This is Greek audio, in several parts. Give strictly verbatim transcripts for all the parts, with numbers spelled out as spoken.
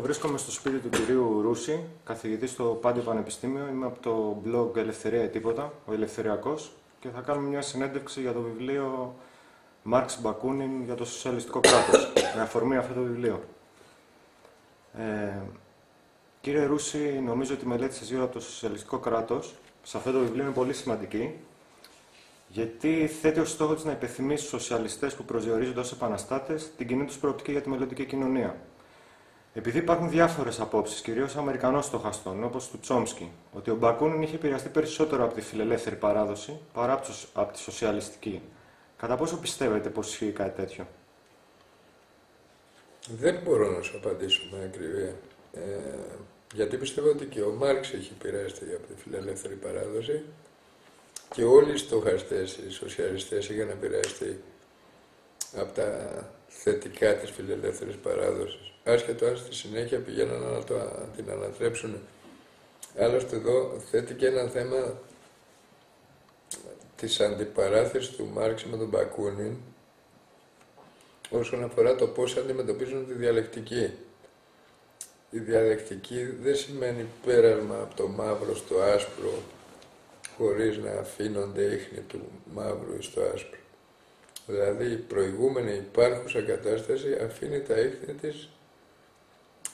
Βρίσκομαι στο σπίτι του κυρίου Ρούση, καθηγητή στο Πάντιο Πανεπιστήμιο. Είμαι από το blog Ελευθερία Τίποτα, ο Ελευθεριακός, και θα κάνουμε μια συνέντευξη για το βιβλίο Μάρξ Μπακούνιν για το Σοσιαλιστικό Κράτος, με αφορμή αυτό το βιβλίο. Ε, κύριε Ρούση, νομίζω ότι η μελέτη σας γύρω από το Σοσιαλιστικό Κράτος σε αυτό το βιβλίο είναι πολύ σημαντική, γιατί θέτει ως στόχο της να υπενθυμίσει στους σοσιαλιστές που προσδιορίζονται ως επαναστάτες την κοινή τους προοπτική για τη μελλοντική κοινωνία. Επειδή υπάρχουν διάφορες απόψεις, κυρίως Αμερικανών στοχαστών, όπως του Τσόμσκι, ότι ο Μπακούνιν είχε επηρεαστεί περισσότερο από τη φιλελεύθερη παράδοση παρά από τη σοσιαλιστική, κατά πόσο πιστεύετε πως ισχύει κάτι τέτοιο? Δεν μπορώ να σου απαντήσω με ακριβία. Ε, γιατί πιστεύω ότι και ο Μάρξ έχει επηρεαστεί από τη φιλελεύθερη παράδοση και όλοι οι στοχαστές, οι σοσιαλιστές, είχαν επηρεαστεί από τα θετικά της φιλελεύθερης παράδοσης. Άσχετο αν στη συνέχεια πηγαίναν να το, την ανατρέψουν. Άλλωστε εδώ θέτει και ένα θέμα της αντιπαράθεσης του Μάρξ με τον Μπακούνιν όσον αφορά το πώς αντιμετωπίζουν τη διαλεκτική. Η διαλεκτική δεν σημαίνει πέρασμα από το μαύρο στο άσπρο χωρίς να αφήνονται ίχνη του μαύρου ή στο άσπρο. Δηλαδή η προηγούμενη υπάρχουσα κατάσταση αφήνει τα ίχνη της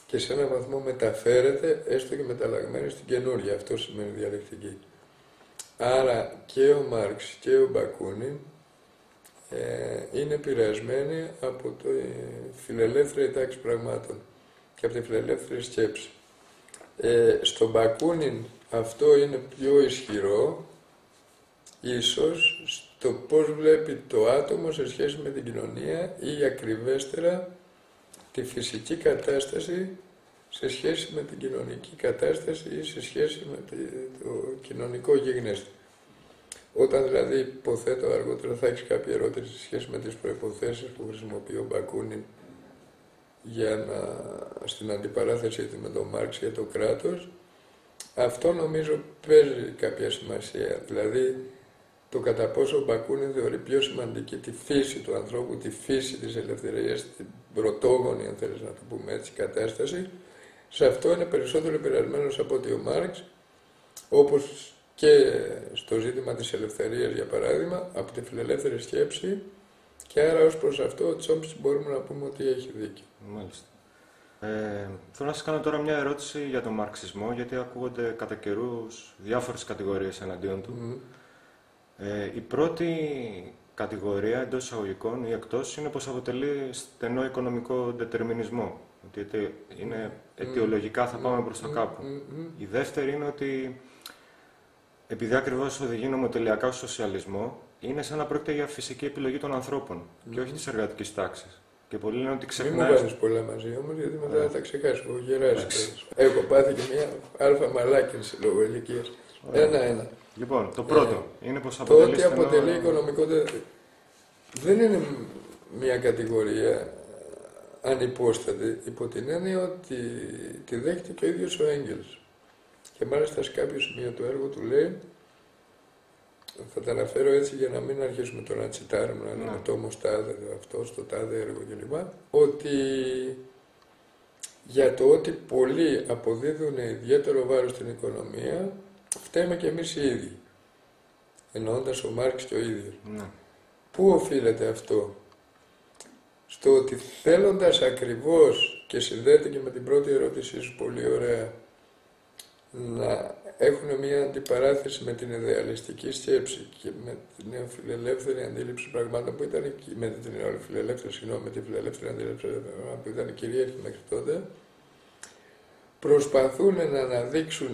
και σε έναν βαθμό μεταφέρεται, έστω και μεταλλαγμένη, στην καινούργια. Αυτό σημαίνει διαλεκτική. Άρα και ο Μάρξ και ο Μπακούνιν ε, είναι επηρεασμένοι από τη φιλελεύθερη τάξη πραγμάτων και από τη φιλελεύθερη σκέψη. Ε, στον Μπακούνιν αυτό είναι πιο ισχυρό, ίσως στο πώς βλέπει το άτομο σε σχέση με την κοινωνία ή ακριβέστερα τη φυσική κατάσταση σε σχέση με την κοινωνική κατάσταση ή σε σχέση με το κοινωνικό γίγνεσθε. Όταν δηλαδή, υποθέτω αργότερα, θα έχεις κάποια ερώτηση σε σχέση με τις προϋποθέσεις που χρησιμοποιεί ο Μπακούνιν για να, στην αντιπαράθεσή του με τον Μάρξ για το κράτος, αυτό νομίζω παίζει κάποια σημασία. Δηλαδή, το κατά πόσο ο Μπακούνιν θεωρεί πιο σημαντική τη φύση του ανθρώπου, τη φύση της ελευθερίας, την πρωτόγονη, αν θέλεις να το πούμε έτσι, κατάσταση, σε αυτό είναι περισσότερο επηρεασμένος από ότι ο Μάρξ, όπως και στο ζήτημα της ελευθερίας, για παράδειγμα, από τη φιλελεύθερη σκέψη, και άρα ως προς αυτό ο Τσόμψης μπορούμε να πούμε ότι έχει δίκιο. Μάλιστα. Ε, θέλω να σας κάνω τώρα μια ερώτηση για τον μαρξισμό, γιατί ακούγονται κατά καιρούς διάφορες κατηγορίες εναντίον του. Mm. Ε, η πρώτη κατηγορία, εντός εισαγωγικών ή εκτός, είναι πως αποτελεί στενό οικονομικό ντετερμινισμό, ότι είναι αιτιολογικά θα πάμε προς τα κάπου. Η δεύτερη είναι ότι, επειδή ακριβώς οδηγεί νομοτελειακά στο σοσιαλισμό, είναι σαν να πρόκειται για φυσική επιλογή των ανθρώπων και όχι της εργατικής τάξης. Και πολλοί λένε ότι ξεχνάει... Μην μου βάζεις πολλά μαζί όμως, γιατί μετά θα τα ξεχάσω, έχω γεράσει. Έχω πάθει και μια αλφα μαλάκινση λόγω ηλικίας. Ένα-ένα. Λοιπόν, το πρώτο ε, είναι πως αποτελεί... Το ότι αποτελεί στενό... οικονομικό... Δεν είναι μια κατηγορία ανυπόστατη, υπό την έννοια ότι τη δέχεται και ο ίδιος ο Έγγελς. Και μάλιστα σε κάποιο σημείο του έργου του λέει, θα τα αναφέρω έτσι για να μην αρχίσουμε τώρα να τσιτάρουμε, να λέμε το όμως τάδε αυτό, το τάδε έργο κλπ. Ότι για το ότι πολλοί αποδίδουν ιδιαίτερο βάρος στην οικονομία, φταίμε και εμείς οι ίδιοι. Εννοώντας ο Μάρξ και ο ίδιος. Ναι. Πού οφείλεται αυτό? Στο ότι θέλοντας ακριβώς, και συνδέεται και με την πρώτη ερώτησή σου πολύ ωραία, να έχουν μια αντιπαράθεση με την ιδεαλιστική σκέψη και με την νεοφιλελεύθερη αντίληψη πραγμάτων που ήταν, με την νεοφιλελεύθερη, συγγνώμη, με την φιλελεύθερη αντίληψη που ήταν κυρίαρχη μέχρι τότε, προσπαθούν να αναδείξουν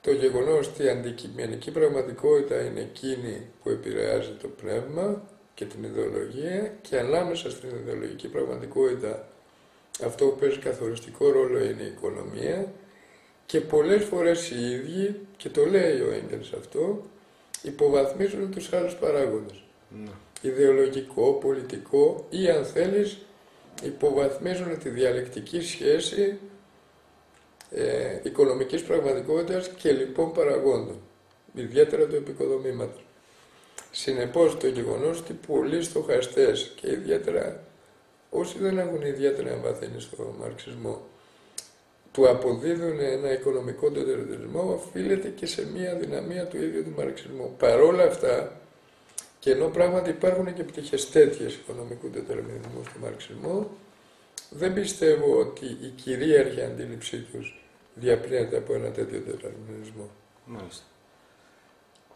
το γεγονός ότι η αντικειμενική πραγματικότητα είναι εκείνη που επηρεάζει το πνεύμα και την ιδεολογία, και ανάμεσα στην ιδεολογική πραγματικότητα αυτό που παίζει καθοριστικό ρόλο είναι η οικονομία. Και πολλές φορές οι ίδιοι, και το λέει ο Έγγελς αυτό, υποβαθμίζουν τους άλλους παράγοντες. Ναι. Ιδεολογικό, πολιτικό ή, αν θέλεις, υποβαθμίζουν τη διαλεκτική σχέση ε, οικονομικής πραγματικότητας και λοιπών παραγόντων, ιδιαίτερα του επικοδομήματος. Συνεπώς το γεγονός ότι πολλοί στοχαστές και ιδιαίτερα όσοι δεν έχουν ιδιαίτερα εμβαθύνει στο μαρξισμό, του αποδίδουν ένα οικονομικό τετερισμό, οφείλεται και σε μία δυναμία του ίδιου του μαρξισμού. Παρόλα αυτά, και ενώ πράγματι υπάρχουν και πτυχές τέτοιες οικονομικού τετερμινισμού στο μαρξισμό, δεν πιστεύω ότι η κυρίαρχη αντίληψή τους διαπνέεται από ένα τέτοιο τετερμινισμό. Μάλιστα.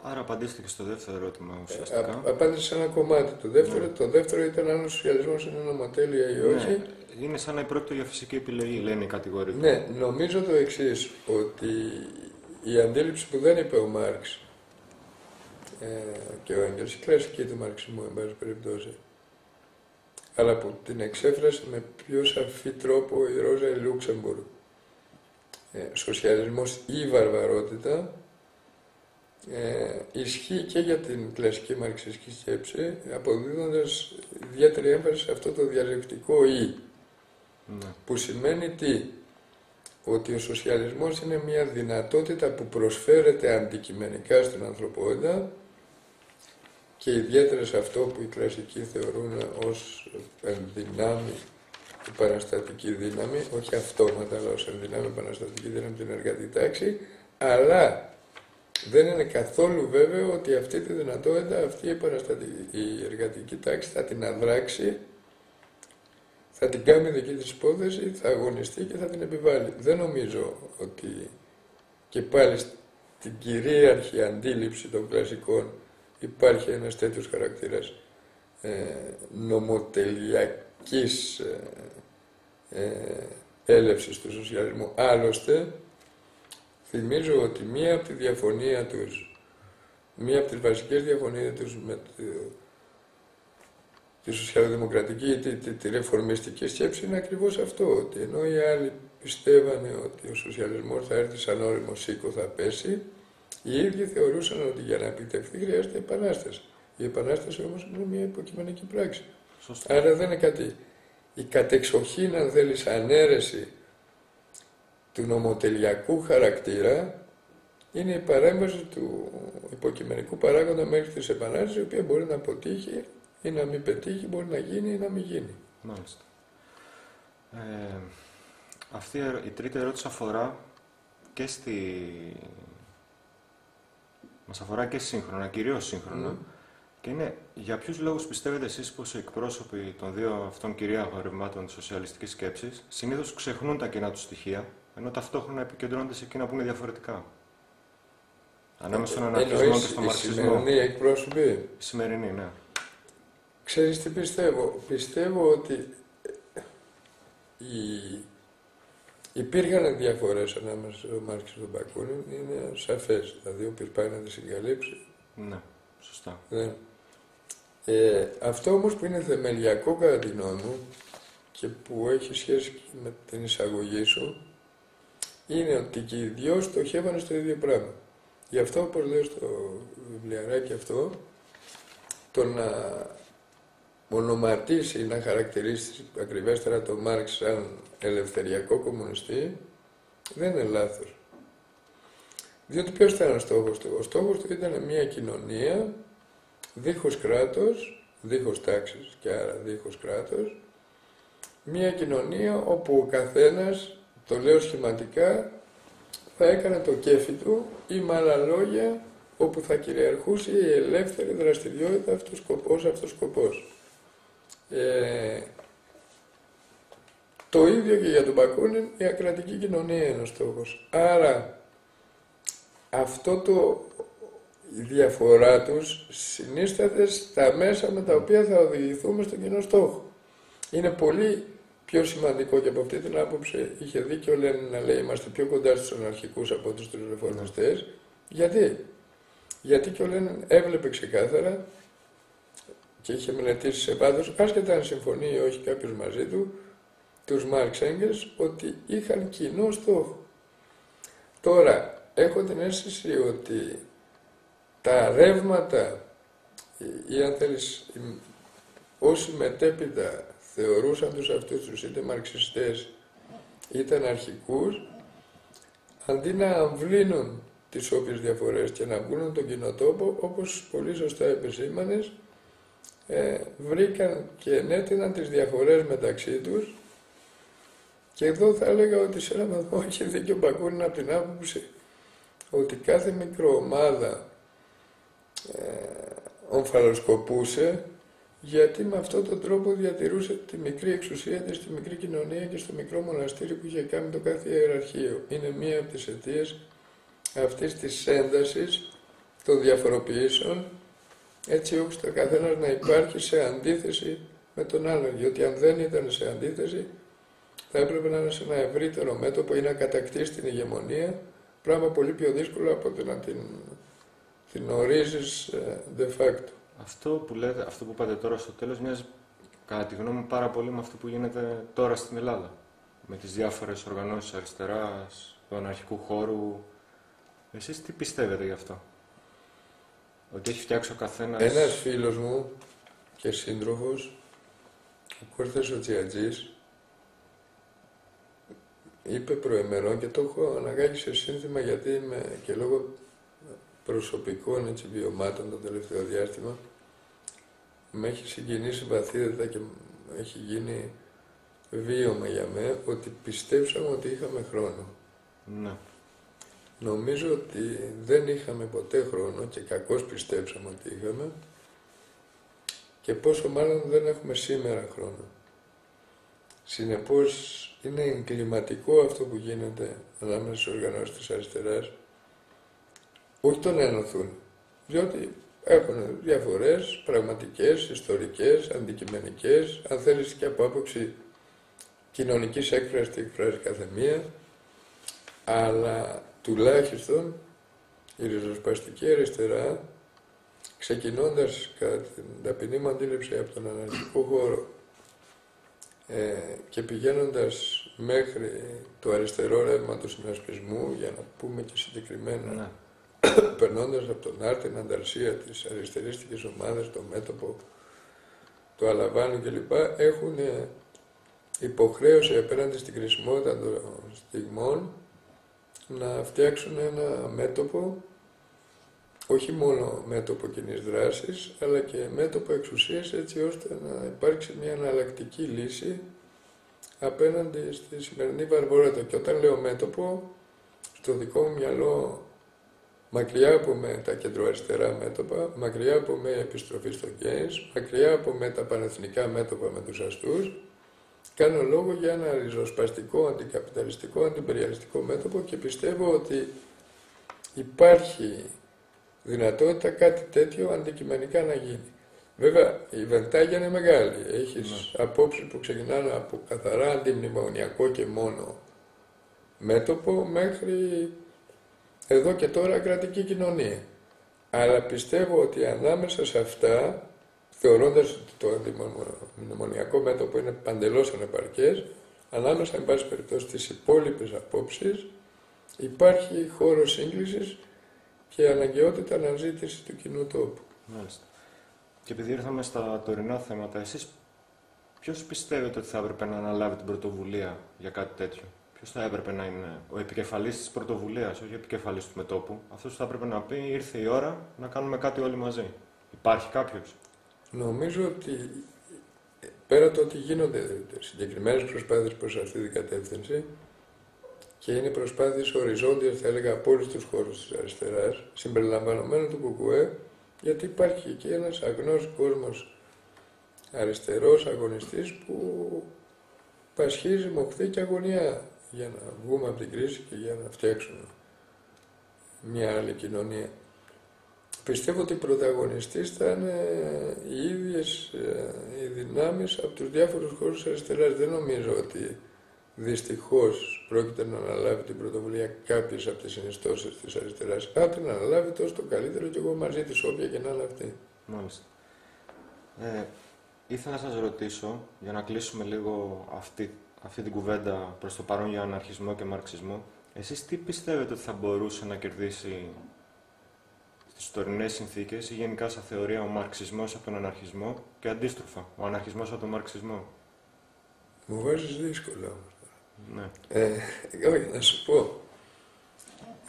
Άρα απαντήστε και στο δεύτερο ερώτημα ουσιαστικά. Α, απάντησε σε ένα κομμάτι. Το δεύτερο, ναι. το δεύτερο ήταν αν ο σοσιαλισμός είναι νομοτέλεια ή όχι. Ναι. Είναι σαν να πρόκειται για φυσική επιλογή, λένε οι κατηγορίες. Ναι, νομίζω το εξής, ότι η αντίληψη που δεν είπε ο Μάρξ ε, και ο Έγγελς, η κλασική του μαρξισμού, εν πάση περιπτώσει, αλλά που την εξέφρασε με πιο σαφή τρόπο η Ρόζα Λούξεμβουργκ. Ε, σοσιαλισμός ή βαρβαρότητα. Ε, ισχύει και για την κλασική μαρξιστική σκέψη, αποδίδοντας ιδιαίτερη έμφαση σε αυτό το διαλεκτικό «ή», ναι. που σημαίνει τι, ότι ο σοσιαλισμός είναι μια δυνατότητα που προσφέρεται αντικειμενικά στην ανθρωπότητα και ιδιαίτερα σε αυτό που οι κλασικοί θεωρούν ως ενδυνάμει η παραστατική δύναμη, όχι αυτόματα, αλλά ως ενδυνάμει η παραστατική δύναμη την εργατική τάξη, αλλά δεν είναι καθόλου βέβαιο ότι αυτή τη δυνατότητα, αυτή η, η εργατική τάξη θα την αδράξει, θα την κάνει δική της υπόθεση, θα αγωνιστεί και θα την επιβάλλει. Δεν νομίζω ότι και πάλι στην κυρίαρχη αντίληψη των κλασικών υπάρχει ένας τέτοιος χαρακτήρας ε, νομοτελειακής ε, ε, έλευσης του σοσιαλισμού. Άλλωστε, θυμίζω ότι μία από τη διαφωνία τους, μία από τις βασικές διαφωνίες τους με τη, τη σοσιαλδημοκρατική ή τη, τη, τη ρεφορμιστική σκέψη είναι ακριβώς αυτό, ότι ενώ οι άλλοι πιστεύανε ότι ο σοσιαλισμός θα έρθει σαν όριμο σίκο, θα πέσει, οι ίδιοι θεωρούσαν ότι για να επιτευχθεί χρειάζεται επανάσταση. Η επανάσταση όμως είναι μία υποκειμενική πράξη. Σωστή. Άρα δεν είναι κάτι. Η κατεξοχήν, αν θέλεις, ανέρεση του νομοτελειακού χαρακτήρα είναι η παρέμβαση του υποκειμενικού παράγοντα μέχρι της επανάστασης, η οποία μπορεί να αποτύχει ή να μην πετύχει, μπορεί να γίνει ή να μην γίνει. Μάλιστα. Ε, αυτή η τρίτη ερώτηση αφορά και στη... μας αφορά και σύγχρονα, κυρίως σύγχρονα, mm. και είναι για ποιους λόγους πιστεύετε εσείς πως οι εκπρόσωποι των δύο αυτών κυρίαρχων ρευμάτων της σοσιαλιστικής σκέψης συνήθως ξεχνούν τα κοινά τους στοιχεία, ενώ ταυτόχρονα επικεντρώνονται σε εκείνα που είναι διαφορετικά. Ανάμεσα στον αναρχισμό και στον μαρξισμό. Σημερινοί εκπρόσωποι. Σημερινοί, ναι. Ξέρεις τι πιστεύω. Πιστεύω ότι οι... υπήρχαν διαφορές ανάμεσα στον Μάρξ και τον Μπακούνιν, είναι σαφές. Δηλαδή, όποιος πάει να τις συγκαλύψει. Ναι, σωστά. Ναι. Ε, αυτό όμως που είναι θεμελιακό κατά τη γνώμη μου και που έχει σχέση και με την εισαγωγή σου, είναι ότι και οι δυο στοχεύανε στο ίδιο πράγμα. Γι' αυτό, όπως λέω στο βιβλιαράκι αυτό, το να ονοματίσει, να χαρακτηρίσει ακριβέστερα τον Μάρξ σαν ελευθεριακό κομμουνιστή, δεν είναι λάθος. Διότι ποιος ήταν ο στόχος του. Ο στόχος του ήταν μια κοινωνία δίχως κράτος, δίχως τάξης και άρα δίχως κράτος, μια κοινωνία όπου ο καθένας, το λέω σχηματικά, θα έκανε το κέφι του ή με άλλα λόγια όπου θα κυριαρχούσε η ελεύθερη δραστηριότητα αυτός σκοπός, αυτός σκοπός. Ε, το ίδιο και για τον Μπακούνιν, η ακρατική κοινωνία είναι ο στόχος. Άρα αυτό το, η διαφορά τους συνίσταται στα μέσα με τα οποία θα οδηγηθούμε στον κοινό στόχο. Είναι πολύ πιο σημαντικό και από αυτή την άποψη είχε δίκιο ο Λένιν να λέει είμαστε πιο κοντά στους αναρχικούς από τους ρεφορμιστές. Γιατί? Γιατί και ο Λένιν έβλεπε ξεκάθαρα και είχε μελετήσει σε βάθος, άσχετα αν συμφωνεί ή όχι κάποιος μαζί του, τους Μάρξ Έγγελς, ότι είχαν κοινό στόχο. Τώρα, έχω την αίσθηση ότι τα ρεύματα ή αν θέλεις όσοι μετέπειτα θεωρούσαν τους αυτούς τους είτε μαρξιστές είτε αναρχικούς, αντί να αμβλύνουν τις όποιες διαφορές και να βγουν τον κοινό τόπο, όπως πολύ σωστά επισήμανες, ε, βρήκαν και ενέτειναν τις διαφορές μεταξύ τους. Και εδώ θα έλεγα ότι σε έναν βαθμό έχει δίκιο ο Μπακούνιν από την άποψη ότι κάθε μικροομάδα ε, ομφαλοσκοπούσε, γιατί με αυτόν τον τρόπο διατηρούσε τη μικρή εξουσία της, τη μικρή κοινωνία και στο μικρό μοναστήρι που είχε κάνει το κάθε ιεραρχείο. Είναι μία από τις αιτίες αυτής της έντασης των διαφοροποιήσεων, έτσι ώστε ο καθένας να υπάρχει σε αντίθεση με τον άλλον. Διότι αν δεν ήταν σε αντίθεση, θα έπρεπε να είναι σε ένα ευρύτερο μέτωπο ή να κατακτήσει την ηγεμονία, πράγμα πολύ πιο δύσκολο από το να την, την ορίζεις de facto. Αυτό που, λέτε, αυτό που πάτε τώρα στο τέλος μοιάζει, κατά τη γνώμη μου, πάρα πολύ με αυτό που γίνεται τώρα στην Ελλάδα. Με τις διάφορες οργανώσεις αριστεράς, του αναρχικού χώρου. Εσείς τι πιστεύετε γι' αυτό? Ότι έχει φτιάξει ο καθένας... Ένας φίλος μου και σύντροφος, ο Κόρτε Οτζιατζής, είπε προημερών, και το έχω αναγκάσει σε σύνθημα γιατί είμαι και λόγω προσωπικών έτσι, βιωμάτων το τελευταίο διάστημα, με έχει συγκινήσει βαθύτατα και έχει γίνει βίωμα για μένα, ότι πιστέψαμε ότι είχαμε χρόνο. Ναι. Νομίζω ότι δεν είχαμε ποτέ χρόνο και κακώς πιστέψαμε ότι είχαμε, και πόσο μάλλον δεν έχουμε σήμερα χρόνο. Συνεπώς είναι εγκληματικό αυτό που γίνεται ανάμεσα στις οργανώσεις της αριστεράς, όχι το να ενωθούν, διότι έχουν διαφορές πραγματικές, ιστορικές, αντικειμενικές, αν θέλεις και από άποψη κοινωνικής έκφρασης, τη εκφράζει καθεμία, αλλά τουλάχιστον η ριζοσπαστική αριστερά, ξεκινώντας κατά την ταπεινή μου αντίληψη από τον αναρχικό χώρο ε, και πηγαίνοντας μέχρι το αριστερό ρεύμα του συνασπισμού, για να πούμε και συγκεκριμένα, ναι. Περνώντας από τον ΝΑΡ, την Ανταρσία, τις αριστερίστικες ομάδες, το μέτωπο, το Αλαβάνου κλπ, έχουν υποχρέωση απέναντι στην κρισιμότητα των στιγμών να φτιάξουν ένα μέτωπο, όχι μόνο μέτωπο κοινής δράσης, αλλά και μέτωπο εξουσίας, έτσι ώστε να υπάρξει μια εναλλακτική λύση απέναντι στη σημερινή βαρβαρότητα. Και όταν λέω μέτωπο, στο δικό μου μυαλό, μακριά από με τα κεντροαριστερά μέτωπα, μακριά από με επιστροφή στο γκέις, μακριά από με τα πανεθνικά μέτωπα με τους αστούς, κάνω λόγο για ένα ριζοσπαστικό, αντικαπιταλιστικό, αντιπεριαλιστικό μέτωπο, και πιστεύω ότι υπάρχει δυνατότητα κάτι τέτοιο αντικειμενικά να γίνει. Βέβαια, η βεντάγια είναι μεγάλη. Έχεις ναι. απόψεις που ξεκινάνε από καθαρά αντιμνημονιακό και μόνο μέτωπο μέχρι... εδώ και τώρα κρατική κοινωνία. Αλλά πιστεύω ότι ανάμεσα σε αυτά, θεωρώντας ότι το αντιμνημονιακό μέτωπο είναι παντελώς ανεπαρκές, ανάμεσα, εν πάση περιπτώσει, στις υπόλοιπες απόψεις, υπάρχει χώρος σύγκλησης και αναγκαιότητα αναζήτηση του κοινού τόπου. Μάλιστα. Και επειδή ήρθαμε στα τωρινά θέματα, εσείς ποιος πιστεύετε ότι θα έπρεπε να αναλάβει την πρωτοβουλία για κάτι τέτοιο? Ποιος θα έπρεπε να είναι ο επικεφαλής της πρωτοβουλίας, όχι ο επικεφαλής του μετώπου? Αυτός θα έπρεπε να πει: ήρθε η ώρα να κάνουμε κάτι όλοι μαζί. Υπάρχει κάποιος? Νομίζω ότι πέρα το ότι γίνονται συγκεκριμένες προσπάθειες προς αυτή την κατεύθυνση και είναι προσπάθειες οριζόντιες, θα έλεγα, από όλους τους χώρους της αριστεράς, συμπεριλαμβανομένου του ΚΚΕ, γιατί υπάρχει και ένας αγνός κόσμος αριστερός αγωνιστής που πασχίζει, μοχθή και αγωνιά για να βγούμε από την κρίση και για να φτιάξουμε μια άλλη κοινωνία. Πιστεύω ότι οι πρωταγωνιστές θα είναι οι ίδιες οι δυνάμεις από τους διάφορους χώρους αριστεράς. Δεν νομίζω ότι δυστυχώς πρόκειται να αναλάβει την πρωτοβουλία κάποιες από τις συνιστώσεις της αριστεράς. Αν την αναλάβει, τόσο το καλύτερο, και εγώ μαζί της, όποια και να είναι αυτή. Μάλιστα. Ε, ήθελα να σας ρωτήσω, για να κλείσουμε λίγο αυτή αυτή την κουβέντα προς το παρόν για αναρχισμό και μαρξισμό, εσείς τι πιστεύετε ότι θα μπορούσε να κερδίσει στις τωρινές συνθήκες ή γενικά σαν θεωρία ο μαρξισμός από τον αναρχισμό και αντίστροφα, ο αναρχισμός από τον μαρξισμό? Μου βάζεις δύσκολα όμως. Ναι. Ε, όχι, να σου πω.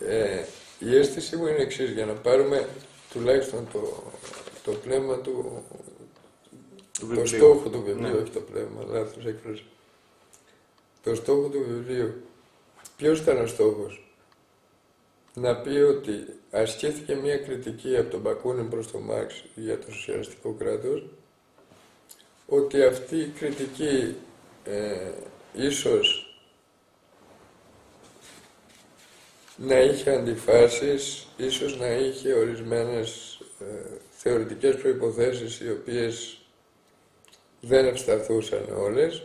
Ε, η αίσθησή μου είναι εξής, για να πάρουμε τουλάχιστον το, το πνεύμα του, Το στόχο του βιβλίου, ναι. Όχι το πνεύμα, λάθος έκφραση. Το στόχο του βιβλίου. Ποιος ήταν ο στόχος? Να πει ότι ασκήθηκε μια κριτική από τον Μπακούνιν προς τον Μάρξ για το σοσιαλιστικό κράτος, ότι αυτή η κριτική ε, ίσως να είχε αντιφάσεις, ίσως να είχε ορισμένες ε, θεωρητικές προϋποθέσεις οι οποίες δεν ευσταθούσαν όλες.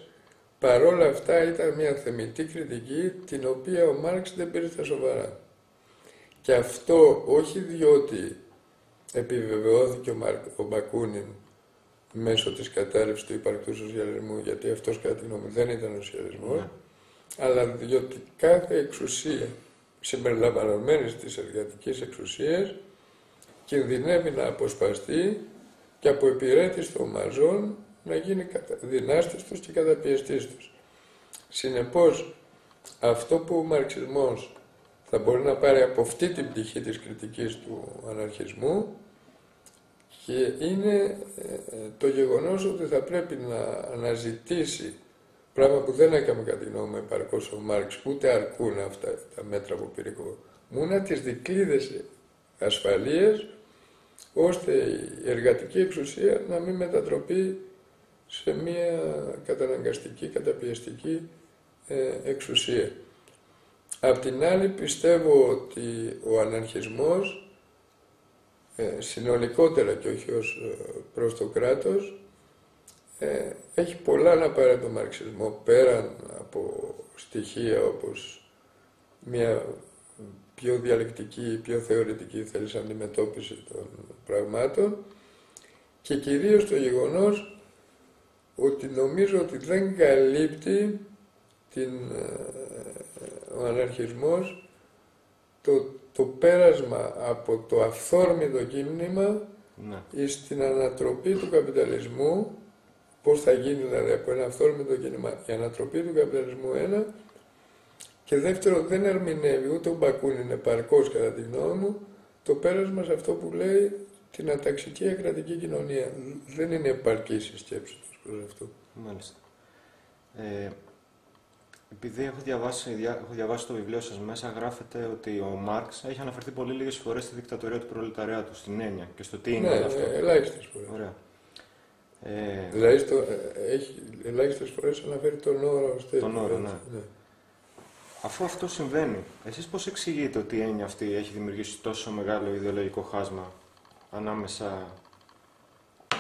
Παρόλα αυτά ήταν μια θεμιτή κριτική την οποία ο Μάρξ δεν πήρε στα σοβαρά. Και αυτό όχι διότι επιβεβαιώθηκε ο, Μαρ, ο Μπακούνιν μέσω της κατάρρευσης του υπαρκτού σοσιαλισμού, γιατί αυτός κατά τη γνώμη δεν ήταν ο σοσιαλισμός, mm. αλλά διότι κάθε εξουσία συμπεριλαμβανομένης της εργατικής εξουσίας κινδυνεύει να αποσπαστεί και από επιρρέτης των μαζών να γίνει δυνάστης τους και καταπιεστής τους. Συνεπώς, αυτό που ο μαρξισμός θα μπορεί να πάρει από αυτή την πτυχή της κριτικής του αναρχισμού και είναι το γεγονός ότι θα πρέπει να αναζητήσει, πράγμα που δεν έκαμε κατά τη γνώμη επαρκώς ο Μάρξ, ούτε αρκούν αυτά τα μέτρα που πήρε Κομμούνα, τις δικλείδες ασφαλείας, ώστε η εργατική εξουσία να μην μετατροπεί σε μια καταναγκαστική, καταπιεστική εξουσία. Απ' την άλλη πιστεύω ότι ο αναρχισμός, συνολικότερα και όχι ως προς το κράτος, έχει πολλά να πάρει από τον μαρξισμό, πέραν από στοιχεία όπως μια πιο διαλεκτική, πιο θεωρητική θέλεις αντιμετώπιση των πραγμάτων και κυρίως το γεγονός ότι νομίζω ότι δεν καλύπτει την, ο αναρχισμός το, το πέρασμα από το αυθόρμητο κίνημα ναι. στην ανατροπή του καπιταλισμού. Πώς θα γίνει δηλαδή από ένα αυθόρμητο κίνημα η ανατροπή του καπιταλισμού, ένα, και δεύτερο δεν ερμηνεύει ούτε ο Μπακούνιν επαρκώς κατά τη γνώμη μου το πέρασμα σε αυτό που λέει την αταξική εκρατική κοινωνία. Δεν είναι επαρκής η σκέψη τους προς αυτό. Μάλιστα. Ε... Επειδή έχω διαβάσει, έχω διαβάσει το βιβλίο σας, μέσα γράφεται ότι ο Μάρξ έχει αναφερθεί πολύ λίγες φορές στη δικτατορία του προλεταριάτου, στην έννοια και στο τι είναι ναι, αυτό. Ναι, ελάχιστες φορές. Ωραία. Ε... Δηλαδή, στο, έχει, ελάχιστες φορές αναφέρει τον όρο. Τον όρο, ναι. ναι. Αφού αυτό συμβαίνει, εσείς πώς εξηγείτε ότι η έννοια αυτή έχει δημιουργήσει τόσο μεγάλο ιδεολογικό χάσμα ανάμεσα,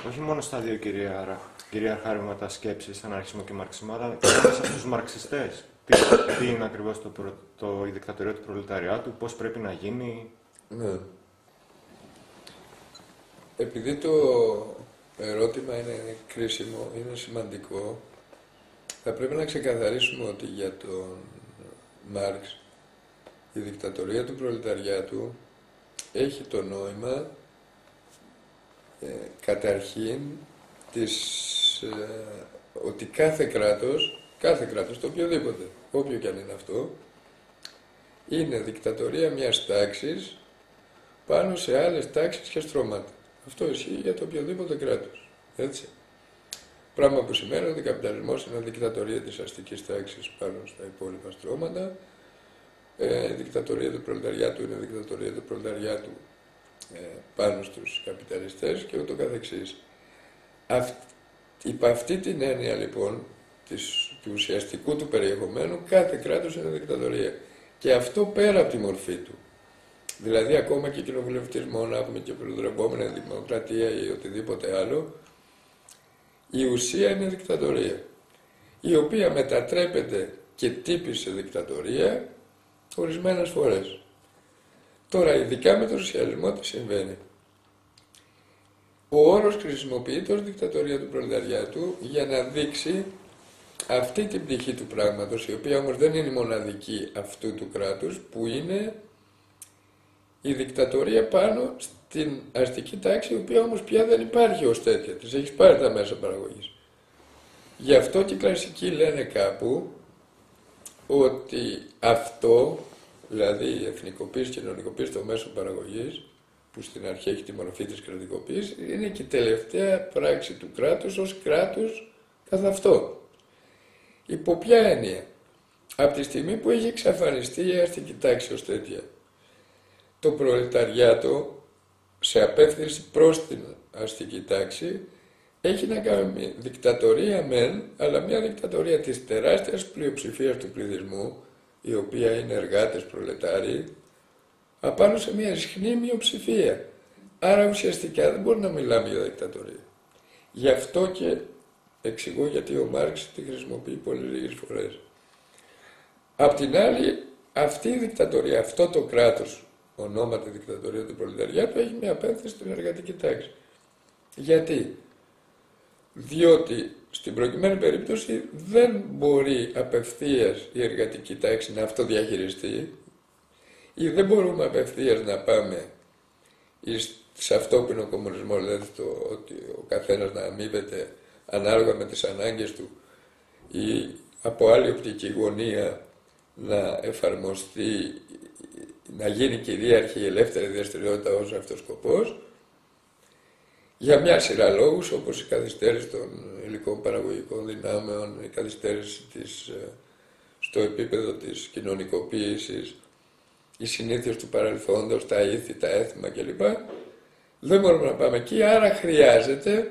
όχι μόνο στα δύο κυρία, κυρία χάρηματα σκέψης, αναρχισμό και μαρξισμό, αλλά και μέσα στους μαρξιστές. Τι, τι είναι ακριβώς το, το, η δικτατορία του προλεταριάτου, πώς πρέπει να γίνει. Ναι. Επειδή το ερώτημα είναι κρίσιμο, είναι σημαντικό, θα πρέπει να ξεκαθαρίσουμε ότι για τον Μάρξ η δικτατορία του προλεταριάτου έχει το νόημα Ε, καταρχήν της, ε, ότι κάθε κράτος, κάθε κράτος, το οποιοδήποτε, όποιο και αν είναι αυτό, είναι δικτατορία μιας τάξης πάνω σε άλλες τάξεις και στρώματα. Αυτό ισχύει για το οποιοδήποτε κράτος, έτσι. Πράγμα που σημαίνει ότι ο καπιταλισμός είναι δικτατορία της αστικής τάξης πάνω στα υπόλοιπα στρώματα, ε, η δικτατορία του προλεταριάτου είναι δικτατορία του προλεταριάτου πάνω στους καπιταλιστές και ούτω καθεξής. Αυτ, υπ' αυτή την έννοια λοιπόν της, του ουσιαστικού του περιεχομένου, κάθε κράτος είναι δικτατορία. Και αυτό πέρα από τη μορφή του. Δηλαδή ακόμα και κοινοβουλευτισμό να έχουμε και προδρεπόμενη δημοκρατία ή οτιδήποτε άλλο, η ουσία είναι δικτατορία, η οποία μετατρέπεται και τύπησε δικτατορία ορισμένες φορές. Τώρα, ειδικά με τον σοσιαλισμό, τι συμβαίνει? Ο όρος χρησιμοποιείται ως δικτατορία του προλεταριάτου για να δείξει αυτή την πτυχή του πράγματος, η οποία όμως δεν είναι η μοναδική αυτού του κράτους, που είναι η δικτατορία πάνω στην αστική τάξη, η οποία όμως πια δεν υπάρχει ως τέτοια, της έχεις πάρει τα μέσα παραγωγής. Γι' αυτό και οι κλασικοί λένε κάπου ότι αυτό, δηλαδή η εθνικοποίηση και η κοινωνικοποίηση των μέσων παραγωγής, που στην αρχή έχει τη μορφή της κρατικοποίησης, είναι και η τελευταία πράξη του κράτους ως κράτους καθ' αυτό. Υπό ποια έννοια? Από τη στιγμή που έχει εξαφανιστεί η αστική τάξη ως τέτοια, το προλεταριάτο σε απεύθυνση προς την αστική τάξη έχει να κάνει μια δικτατορία μεν, αλλά μια δικτατορία της τεράστιας πλειοψηφίας του πληθυσμού, η οποία είναι εργάτες προλετάριοι, απάνω σε μια ισχνή μειοψηφία. Άρα ουσιαστικά δεν μπορούμε να μιλάμε για δικτατορία. Γι' αυτό και εξηγώ γιατί ο Μάρξ τη χρησιμοποιεί πολύ λίγες φορές. Απ' την άλλη, αυτή η δικτατορία, αυτό το κράτος, ονόματι δικτατορία του προλεταριάτου, έχει μια απένθεση στην εργατική τάξη. Γιατί? Διότι στην προκειμένη περίπτωση δεν μπορεί απευθείας η εργατική τάξη να αυτοδιαχειριστεί ή δεν μπορούμε απευθείας να πάμε σε αυτό που είναι ο κομμουνισμός, δηλαδή το ότι ο καθένας να αμείβεται ανάλογα με τις ανάγκες του ή από άλλη οπτική γωνία να εφαρμοστεί, να γίνει κυρίαρχη η ελεύθερη δραστηριότητα ως αυτός σκοπός, για μια σειρά λόγους, όπως η καθυστέρηση των υλικών παραγωγικών δυνάμεων, η καθυστέρηση της, στο επίπεδο της κοινωνικοποίησης, οι συνήθειες του παρελθόντος, τα ήθη, τα έθιμα κλπ. Δεν μπορούμε να πάμε εκεί, άρα χρειάζεται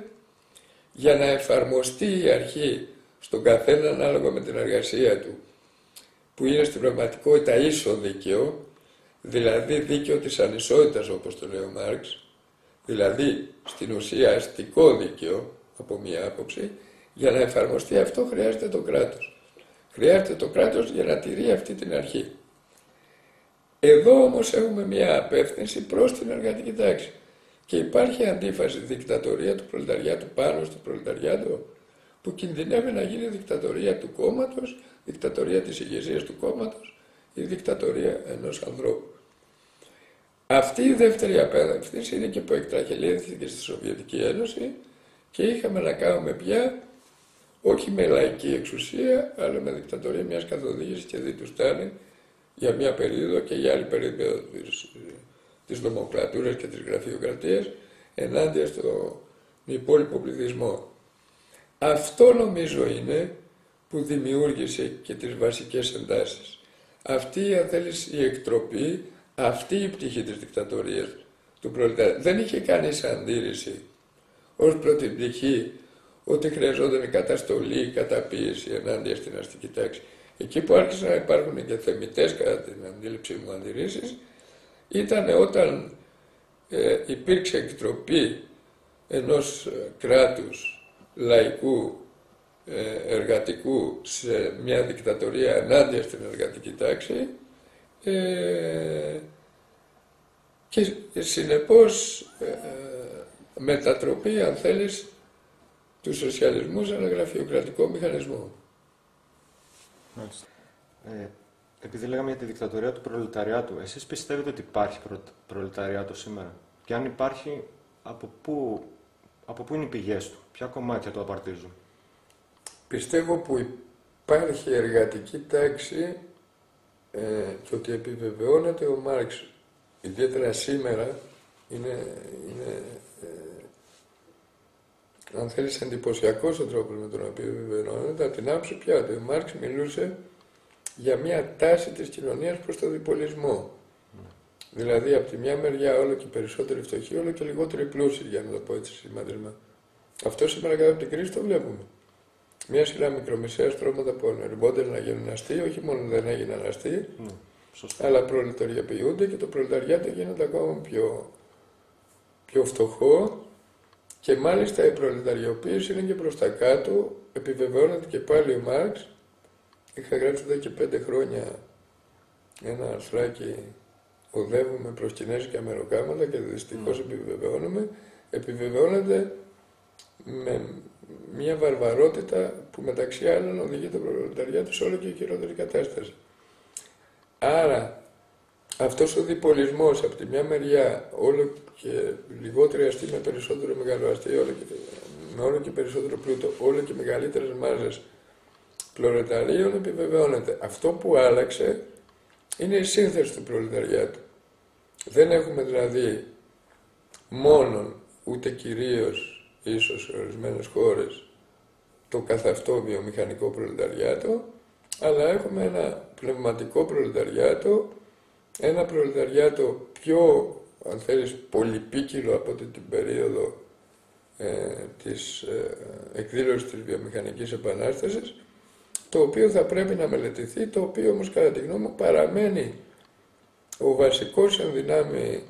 για να εφαρμοστεί η αρχή στον καθένα ανάλογα με την εργασία του, που είναι στην πραγματικότητα ίσο δίκαιο, δηλαδή δίκαιο της ανισότητας όπως το λέει ο Μάρξ, δηλαδή στην ουσία αστικό δίκαιο από μία άποψη, για να εφαρμοστεί αυτό χρειάζεται το κράτος. Χρειάζεται το κράτος για να τηρεί αυτή την αρχή. Εδώ όμως έχουμε μία απεύθυνση προς την εργατική τάξη και υπάρχει αντίφαση δικτατορία του προλεταριάτου πάνω στο προλεταριάτο που κινδυνεύει να γίνει δικτατορία του κόμματος, δικτατορία της ηγεσίας του κόμματος ή δικτατορία ενός ανθρώπου. Αυτή η δεύτερη απέναντι είναι και που εκτραχελήθηκε στη Σοβιετική Ένωση και είχαμε να κάνουμε πια όχι με λαϊκή εξουσία, αλλά με δικτατορία μιας καθοδήγησης και δι' του Στάλιν για μια περίοδο και για άλλη περίοδο της, της νομοκρατούρας και της γραφειοκρατίας ενάντια στον υπόλοιπο πληθυσμό. Αυτό νομίζω είναι που δημιούργησε και τις βασικές εντάσεις. Αυτή, αν θέλεις, η εκτροπή, αυτή η πτυχή της δικτατορίας του προλεταριάτου. Δεν είχε κανείς αντίρρηση ως πρώτη πτυχή ότι χρειαζόταν η καταστολή, η καταπίεση ενάντια στην αστική τάξη. Εκεί που άρχισαν να υπάρχουν και θεμιτές κατά την αντίληψή μου αντιρρήσεις ήταν όταν ε, υπήρξε εκτροπή ενός κράτους λαϊκού ε, εργατικού σε μια δικτατορία ενάντια στην εργατική τάξη. Ε, και συνεπώς ε, μετατροπή, αν θέλεις, του σοσιαλισμού σε ένα γραφειοκρατικό μηχανισμό. Ε, επειδή λέγαμε για τη δικτατορία του προλεταριάτου, εσείς πιστεύετε ότι υπάρχει προ, προλεταριάτο σήμερα? Και αν υπάρχει, από πού, από πού είναι οι πηγές του, ποια κομμάτια το απαρτίζουν? Πιστεύω που υπάρχει εργατική τάξη και ότι επιβεβαιώνεται ο Μάρξ, ιδιαίτερα σήμερα, είναι, είναι ε, αν θέλεις, εντυπωσιακός ο τρόπος με τον οποίο επιβεβαιώνεται, από την άποψη πια ότι ο Μάρξ μιλούσε για μια τάση της κοινωνίας προς τον διπολισμό. Mm. Δηλαδή, από τη μια μεριά όλο και περισσότερη φτωχή, όλο και λιγότερη πλούσιοι, για να το πω έτσι σημαντικά. Αυτό σήμερα κατά την κρίση το βλέπουμε. Μια σειρά μικρομεσαία στρώματα που ανεργούνται να γίνουν αστεί, όχι μόνο δεν έγιναν αστεί, mm, αλλά προλεταριοποιούνται και το προλεταριάτο γίνεται ακόμα πιο, πιο φτωχό και μάλιστα η προλεταριοποίηση είναι και προς τα κάτω, επιβεβαιώνεται και πάλι ο Μάρξ. Είχα γράψει εδώ και πέντε χρόνια ένα αρθράκι «Οδεύουμε προς κινέζικα μεροκάματα» και δυστυχώς mm. επιβεβαιώνουμε, επιβεβαιώνεται με μια βαρβαρότητα που μεταξύ άλλων οδηγεί το προλεταριάτο σε όλο και χειρότερη κατάσταση. Άρα, αυτός ο διπολισμός από τη μια μεριά, όλο και λιγότερη αστή με περισσότερο μεγάλο αστή, όλο και, με όλο και περισσότερο πλούτο, όλο και μεγαλύτερες μάζες προλεταρίων επιβεβαιώνεται. Αυτό που άλλαξε είναι η σύνθεση του προλεταριάτου. Δεν έχουμε δηλαδή μόνον, ούτε κυρίως ίσως σε ορισμένες χώρες, το καθαυτό βιομηχανικό προλεταριάτο, αλλά έχουμε ένα πνευματικό προλεταριάτο, ένα προλεταριάτο πιο, αν θέλεις, πολυπίκυλο από την περίοδο ε, της ε, εκδήλωσης της βιομηχανικής επανάστασης, το οποίο θα πρέπει να μελετηθεί, το οποίο όμως κατά τη γνώμη μου παραμένει ο βασικός ενδυνάμει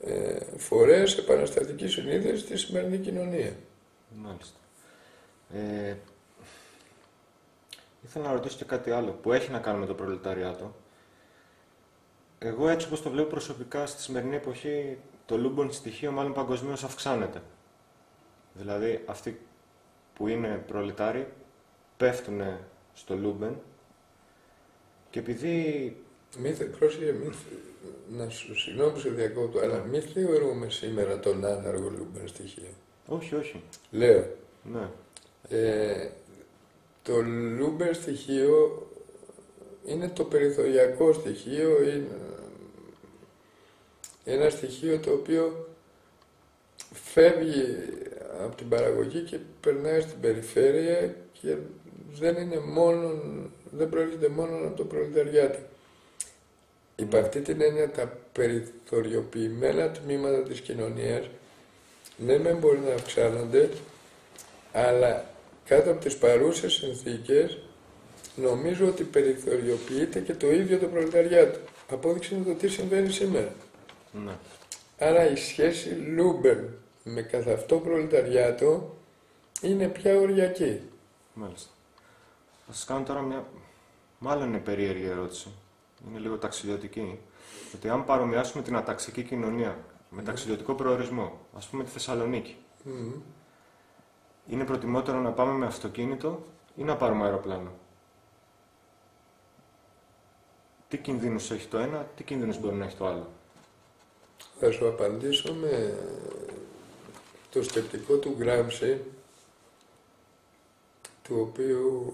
ε, φορέας επαναστατικής συνείδησης στη σημερινή κοινωνία. Μάλιστα. Ε, ήθελα να ρωτήσω και κάτι άλλο που έχει να κάνει με το προλεταριάτο. Εγώ έτσι όπως το βλέπω προσωπικά στη σημερινή εποχή, το Λούμπον στοιχείο μάλλον παγκοσμίως αυξάνεται. Δηλαδή αυτοί που είναι προλετάριοι πέφτουν στο Λούμπεν και επειδή... Μην, πρόσεχε, μην, να σου συγγνώμη που σε διακόπτω, αλλά μην θεωρούμε σήμερα τον άναργο Λούμπεν στοιχείο. Όχι, όχι. Λέω. Ναι. Ε, το Λούμπεν στοιχείο είναι το περιθωριακό στοιχείο, είναι ένα στοιχείο το οποίο φεύγει από την παραγωγή και περνάει στην περιφέρεια και δεν είναι μόνο, δεν προέρχεται μόνο από το προλεταριάτο. Υπ' αυτή την έννοια τα περιθωριοποιημένα τμήματα της κοινωνίας ναι μεν μπορεί να αυξάνονται, αλλά κάτω από τις παρούσες συνθήκες νομίζω ότι περιθωριοποιείται και το ίδιο το προλεταριάτο. Απόδειξη είναι το τι συμβαίνει σήμερα. Ναι. Άρα η σχέση Λούμπεν με καθ' αυτό προλεταριάτο είναι πια οριακή. Μάλιστα. Θα σας κάνω τώρα μια μάλλον είναι περίεργη ερώτηση. Είναι λίγο ταξιδιωτική. Ότι αν παρομοιάσουμε την αταξική κοινωνία με ταξιδιωτικό προορισμό, ας πούμε τη Θεσσαλονίκη, mm. είναι προτιμότερο να πάμε με αυτοκίνητο ή να πάρουμε αεροπλάνο? Τι κινδύνους έχει το ένα, τι κινδύνους μπορεί να έχει το άλλο? Θα σου απαντήσω με το σκεπτικό του Γκράμσι, του οποίου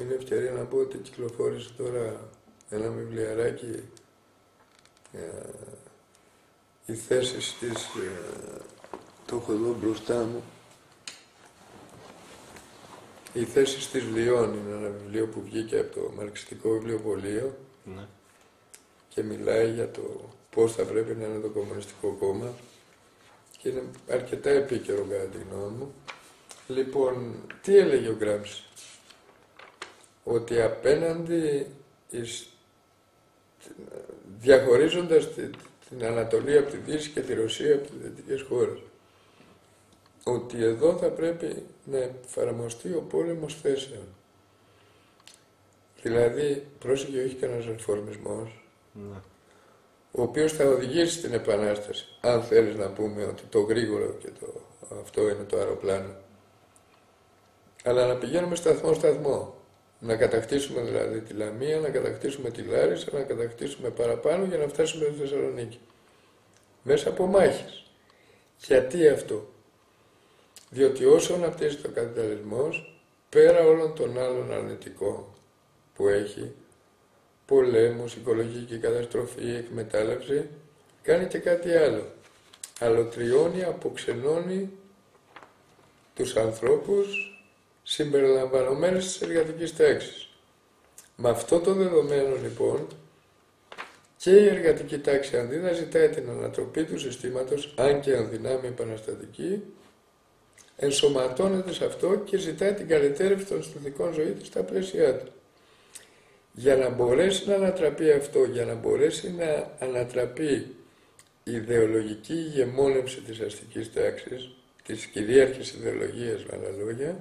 είναι ευκαιρία να πω ότι κυκλοφόρησε τώρα ένα βιβλιαράκι ε, οι θέσεις της, ε, το έχω εδώ μπροστά μου, οι θέσεις της Λιών, είναι ένα βιβλίο που βγήκε από το Μαρξιστικό Βιβλιοπωλείο, ναι, και μιλάει για το πώς θα πρέπει να είναι το Κομμουνιστικό Κόμμα και είναι αρκετά επίκαιρο κατά τη γνώμη μου. Λοιπόν, τι έλεγε ο Γκράμψη? Ότι απέναντι εις, διαχωρίζοντας τη, την Ανατολή από τη Δύση και τη Ρωσία από τις δυτικές χώρες, ότι εδώ θα πρέπει να εφαρμοστεί ο πόλεμος θέσεων. Δηλαδή, πρόσεχε, όχι κανένας ρεφορμισμός, ναι, ο οποίος θα οδηγήσει στην επανάσταση, αν θέλεις να πούμε ότι το γρήγορο και το αυτό είναι το αεροπλάνο. Αλλά να πηγαίνουμε σταθμό-σταθμό. Να κατακτήσουμε δηλαδή τη Λαμία, να κατακτήσουμε τη Λάρισα, να κατακτήσουμε παραπάνω για να φτάσουμε στη Θεσσαλονίκη. Μέσα από μάχες. Γιατί αυτό? Διότι όσο αναπτύσσεται το καπιταλισμός, πέρα όλων των άλλων αρνητικών που έχει, πολέμους, οικολογική καταστροφή, εκμετάλλευση, κάνει και κάτι άλλο. Αλωτριώνει, αποξενώνει τους ανθρώπους συμπεριλαμβανομένες της εργατικής τάξης. Με αυτό το δεδομένο λοιπόν και η εργατική τάξη αντί να ζητάει την ανατροπή του συστήματος, αν και αδυνάμει επαναστατική, ενσωματώνεται σε αυτό και ζητάει την καλυτέρευση των συνθηκών ζωής της στα πλαίσια του. Για να μπορέσει να ανατραπεί αυτό, για να μπορέσει να ανατραπεί η ιδεολογική ηγεμόνευση της αστικής τάξης, της κυρίαρχης ιδεολογίας με άλλα λόγια,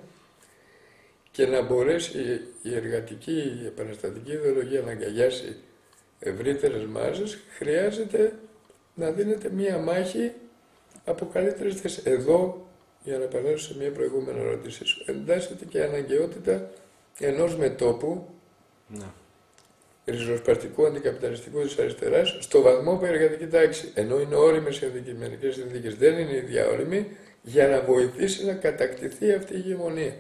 και να μπορέσει η εργατική, η επαναστατική ιδεολογία να αγκαλιάσει ευρύτερες μάζες, χρειάζεται να δίνεται μία μάχη από καλύτερες θέσεις. Εδώ, για να επανέλθω σε μία προηγούμενη ερώτησή σου, εντάσσεται και η αναγκαιότητα ενός μετόπου, ναι, ριζοσπαστικού αντικαπιταλιστικού της αριστεράς, στο βαθμό που η εργατική τάξη, ενώ είναι όριμες οι αντικειμενικές συνθήκες, δεν είναι διάοριμη, για να βοηθήσει να κατακτηθεί αυτή η ηγεμονία.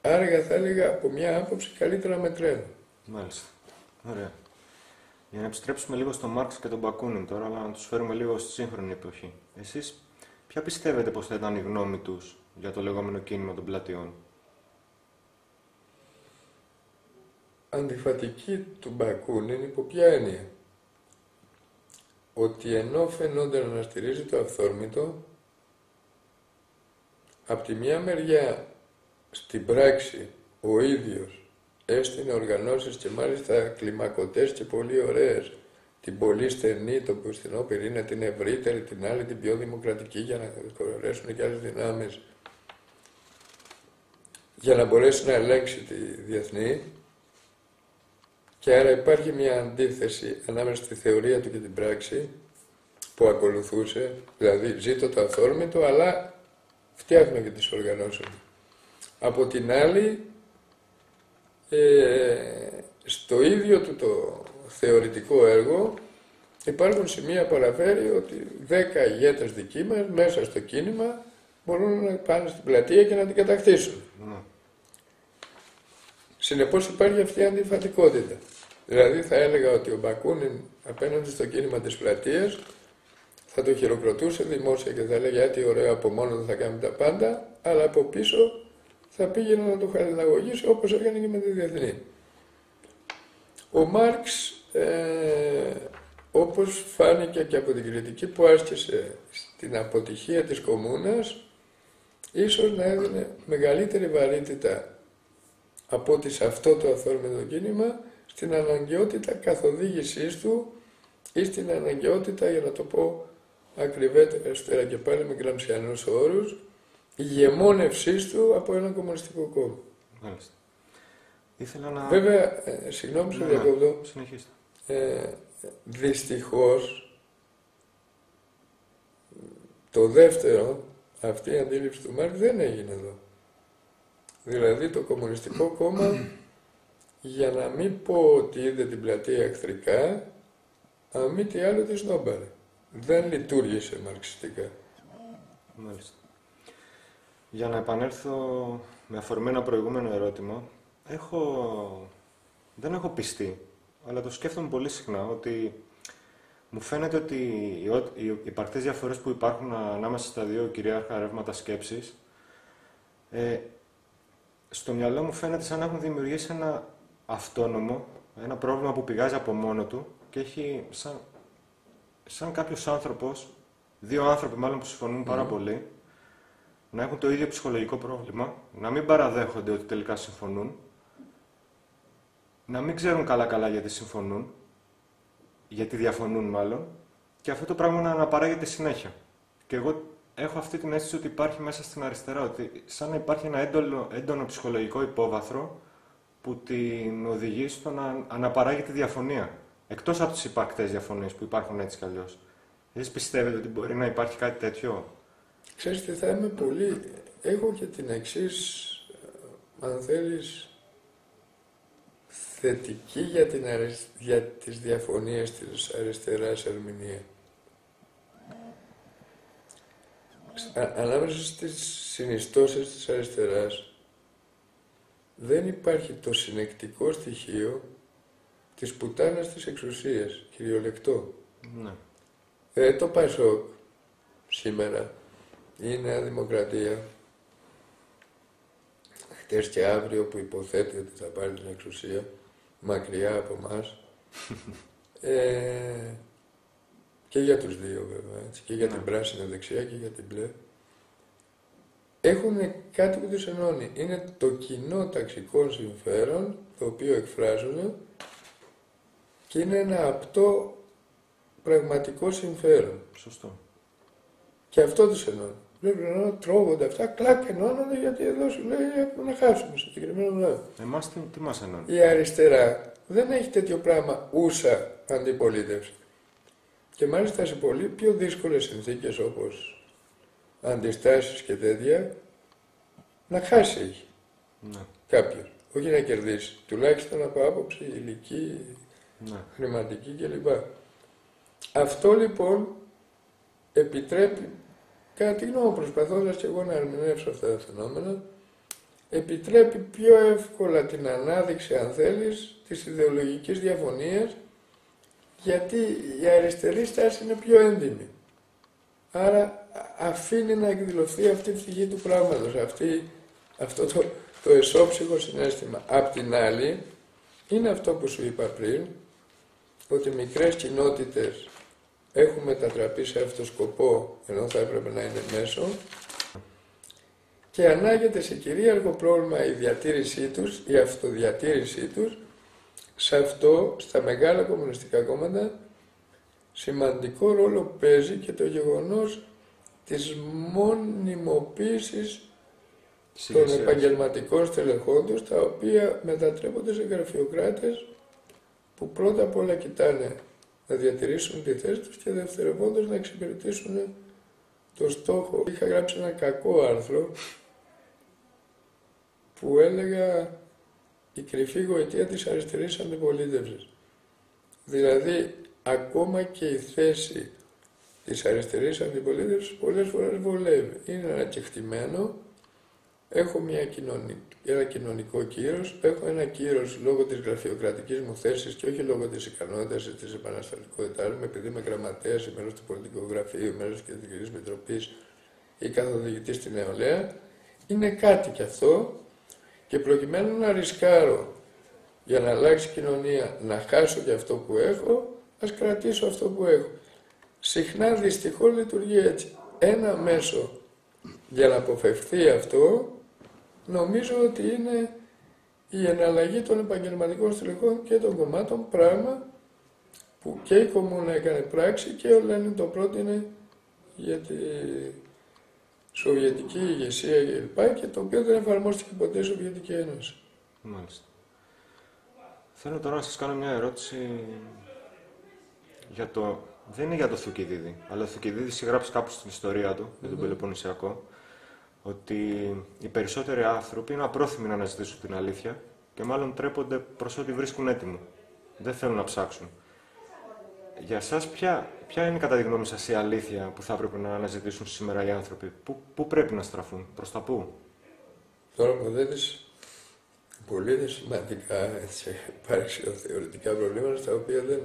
Άρα θα έλεγα από μια άποψη καλύτερα μετραίνω. Μάλιστα. Ωραία. Για να επιστρέψουμε λίγο στο Μάρξ και τον Μπακούνιν τώρα, αλλά να τους φέρουμε λίγο στη σύγχρονη εποχή. Εσείς, ποια πιστεύετε πως θα ήταν η γνώμη τους για το λεγόμενο κίνημα των πλατιών? Αντιφατική του Μπακούνιν υπό ποια έννοια? Ότι ενώ φαινόταν να στηρίζει το αυθόρμητο, από τη μια μεριά στην πράξη ο ίδιος έστεινε οργανώσεις και μάλιστα κλιμακωτές και πολύ ωραίες. Την πολύ στενή, το πουστινό πυρήνα, την ευρύτερη, την άλλη, την πιο δημοκρατική, για να κορωρέσουν και άλλες δυνάμεις, για να μπορέσει να ελέγξει τη διεθνή. Και άρα υπάρχει μια αντίθεση ανάμεσα στη θεωρία του και την πράξη που ακολουθούσε, δηλαδή ζήτω το αυθόρμητο, αλλά φτιάχνω και τις οργανώσεις μου. Από την άλλη, ε, στο ίδιο του το θεωρητικό έργο υπάρχουν σημεία που αναφέρει ότι δέκα ηγέτες δικοί μας μέσα στο κίνημα μπορούν να πάνε στην πλατεία και να την κατακτήσουν. Mm. Συνεπώς υπάρχει αυτή η αντιφατικότητα. Δηλαδή θα έλεγα ότι ο Μπακούνιν απέναντι στο κίνημα της πλατείας θα το χειροκροτούσε δημόσια και θα έλεγε «Α, τι ωραίο, από μόνο δεν θα κάνει τα πάντα», αλλά από πίσω θα πήγαινε να το χαλιναγωγήσει όπως έκανε και με τη διεθνή. Ο Μάρξ, ε, όπως φάνηκε και από την κριτική που άσκησε στην αποτυχία της Κομμούνας, ίσως να έδινε μεγαλύτερη βαρύτητα από ότι σε αυτό το αυθόρμητο κίνημα, στην αναγκαιότητα καθοδήγησής του ή στην αναγκαιότητα, για να το πω ακριβέστερα και πάλι με γκραμσιανούς όρους, ηγεμόνευσής του από ένα κομμουνιστικό κόμμα. Μάλιστα. Ήθελα να... Βέβαια, ε, συγγνώμη σου, διακόπτω. Συνεχίστε. Ε, δυστυχώς, το δεύτερο, αυτή η αντίληψη του Μάρξ δεν έγινε εδώ. Δηλαδή το Κομμουνιστικό Κόμμα, για να μην πω ότι είδε την πλατεία εχθρικά, αν μη τι άλλο τη σνόμπαρε. Δεν λειτουργήσε μαρξιστικά. Μάλιστα. Για να επανέλθω με αφορμή ένα προηγούμενο ερώτημα, έχω... δεν έχω πιστεί, αλλά το σκέφτομαι πολύ συχνά, ότι μου φαίνεται ότι οι υπαρκτές διαφορές που υπάρχουν ανάμεσα στα δύο κυρίαρχα ρεύματα σκέψης, ε, στο μυαλό μου φαίνεται σαν να έχουν δημιουργήσει ένα αυτόνομο, ένα πρόβλημα που πηγάζει από μόνο του και έχει σαν, σαν κάποιος άνθρωπος, δύο άνθρωποι μάλλον που συμφωνούν πάρα mm. πολύ, να έχουν το ίδιο ψυχολογικό πρόβλημα, να μην παραδέχονται ότι τελικά συμφωνούν, να μην ξέρουν καλά-καλά γιατί συμφωνούν, γιατί διαφωνούν μάλλον, και αυτό το πράγμα να αναπαράγεται συνέχεια. Και εγώ έχω αυτή την αίσθηση ότι υπάρχει μέσα στην αριστερά, ότι σαν να υπάρχει ένα έντονο, έντονο ψυχολογικό υπόβαθρο που την οδηγεί στο να αναπαράγει τη διαφωνία. Εκτός από τις υπαρκτές διαφωνίες που υπάρχουν έτσι κι αλλιώς. Εσείς πιστεύετε ότι μπορεί να υπάρχει κάτι τέτοιο? Ξέρετε, θα είμαι πολύ... Έχω και την εξής, αν θέλεις, θετική για, την αρι... για τις διαφωνίες της αριστεράς ερμηνεία. Ανάμεσα στις συνιστώσεις της αριστεράς δεν υπάρχει το συνεκτικό στοιχείο της πουτάνας της εξουσίας, κυριολεκτό. Ναι. Ε, το ΠΑΣΟΚ σήμερα είναι η Νέα Δημοκρατία, χτες και αύριο που υποθέτει ότι θα πάρει την εξουσία, μακριά από εμάς, ε, και για τους δύο βέβαια, έτσι, και για την πράσινη δεξιά και για την μπλε. Έχουν κάτι που τους ενώνει. Είναι το κοινό ταξικό συμφέρον, το οποίο εκφράζουν, και είναι ένα απτό πραγματικό συμφέρον. Σωστό. Και αυτό τους ενώνει. Βλέπουν ενώ τρώγονται αυτά, κλακ ενώνονται, γιατί εδώ σου λέει να χάσουμε συγκεκριμένο πράγμα. Εμάς τι, τι μας ενώνει? Η αριστερά δεν έχει τέτοιο πράγμα ούσα αντιπολίτευση. Και μάλιστα σε πολύ πιο δύσκολες συνθήκες όπως αντιστάσεις και τέτοια, να χάσει έχει ναι. κάποιον, όχι να κερδίσει, τουλάχιστον από άποψη ηλική, ναι. χρηματική κλπ. Αυτό λοιπόν επιτρέπει, κατά τη γνώμη μου, προσπαθώντας και εγώ να ερμηνεύσω αυτά τα φαινόμενα, επιτρέπει πιο εύκολα την ανάδειξη, αν θέλεις, της ιδεολογικής διαφωνίας γιατί η αριστερή στάση είναι πιο έντιμη. Άρα αφήνει να εκδηλωθεί αυτή η πτυχή του πράγματος, αυτή, αυτό το, το εσώψυχο συνέστημα. Απ' την άλλη, είναι αυτό που σου είπα πριν, ότι μικρές κοινότητες έχουν μετατραπεί σε αυτόν τον σκοπό, ενώ θα έπρεπε να είναι μέσο, και ανάγεται σε κυρίαρχο πρόβλημα η διατήρησή τους, η αυτοδιατήρησή τους. Σε αυτό, στα μεγάλα κομμουνιστικά κόμματα, σημαντικό ρόλο παίζει και το γεγονός της μονιμοποίησης των επαγγελματικών στελεχών τους, τα οποία μετατρέπονται σε γραφειοκράτες που πρώτα απ' όλα κοιτάνε να διατηρήσουν τη θέση τους και δευτερευόντως να εξυπηρετήσουν το στόχο. Είχα γράψει ένα κακό άρθρο που έλεγα η κρυφή γοητεία της αριστερής αντιπολίτευσης. Δηλαδή, ακόμα και η θέση της αριστερής αντιπολίτευσης πολλές φορές βολεύει. Είναι ανακεκτημένο, έχω μια κοινωνική, ένα κοινωνικό κύρος, έχω ένα κύρος λόγω της γραφειοκρατικής μου θέσης και όχι λόγω της ικανότητας ή της επαναστατικότητάς μου, επειδή είμαι γραμματέας, είμαι μέλος του πολιτικού γραφείου, μέλος της Κεντρικής Μητροπής ή καθοδηγητής στην νεολαία. Είναι κάτι κι αυτό. Και προκειμένου να ρισκάρω για να αλλάξει η κοινωνία, να χάσω και αυτό που έχω, ας κρατήσω αυτό που έχω. Συχνά δυστυχώς λειτουργεί έτσι. Ένα μέσο για να αποφευθεί αυτό, νομίζω ότι είναι η εναλλαγή των επαγγελματικών στελεχών και των κομμάτων, πράγμα που και η Κομμούνα έκανε πράξη και ο Λένιν το πρότεινε για τη Σοβιετική ηγεσία κλπ. Και το οποίο δεν εφαρμόστηκε ποτέ η Σοβιετική Ένωση. Μάλιστα. Θέλω τώρα να σας κάνω μια ερώτηση για το... Δεν είναι για το Θουκυδίδη, αλλά ο Θουκυδίδης γράψει κάπου στην ιστορία του, για τον Πελοποννησιακό, ότι οι περισσότεροι άνθρωποι είναι απρόθυμοι να αναζητήσουν την αλήθεια και μάλλον τρέπονται προς ό,τι βρίσκουν έτοιμο. Δεν θέλουν να ψάξουν. Για εσάς, ποια, ποια είναι κατά τη γνώμη σας η αλήθεια που θα έπρεπε να αναζητήσουν σήμερα οι άνθρωποι, πού, πού πρέπει να στραφούν, προς τα πού? Τώρα μου δίνεις πολύ σημαντικά παρεξιοθεωρητικά προβλήματα, στα οποία δεν.